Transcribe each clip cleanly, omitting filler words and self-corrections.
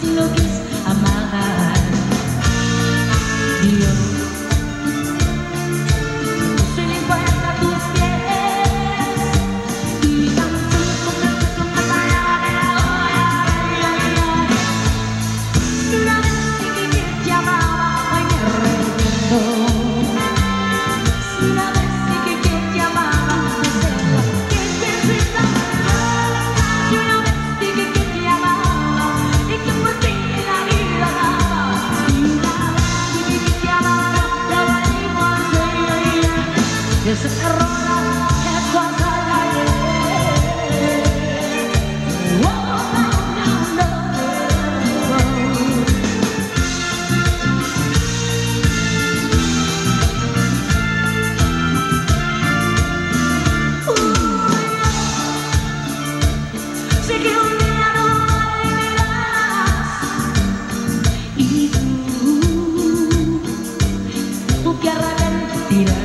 es lo que es amar. Dios es un error que cuando la llegué, sé que un día no volverás, y tú te arrepentirás.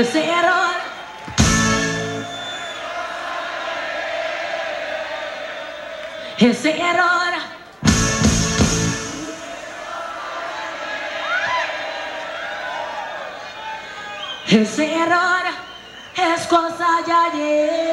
Ese error es cosa de ayer.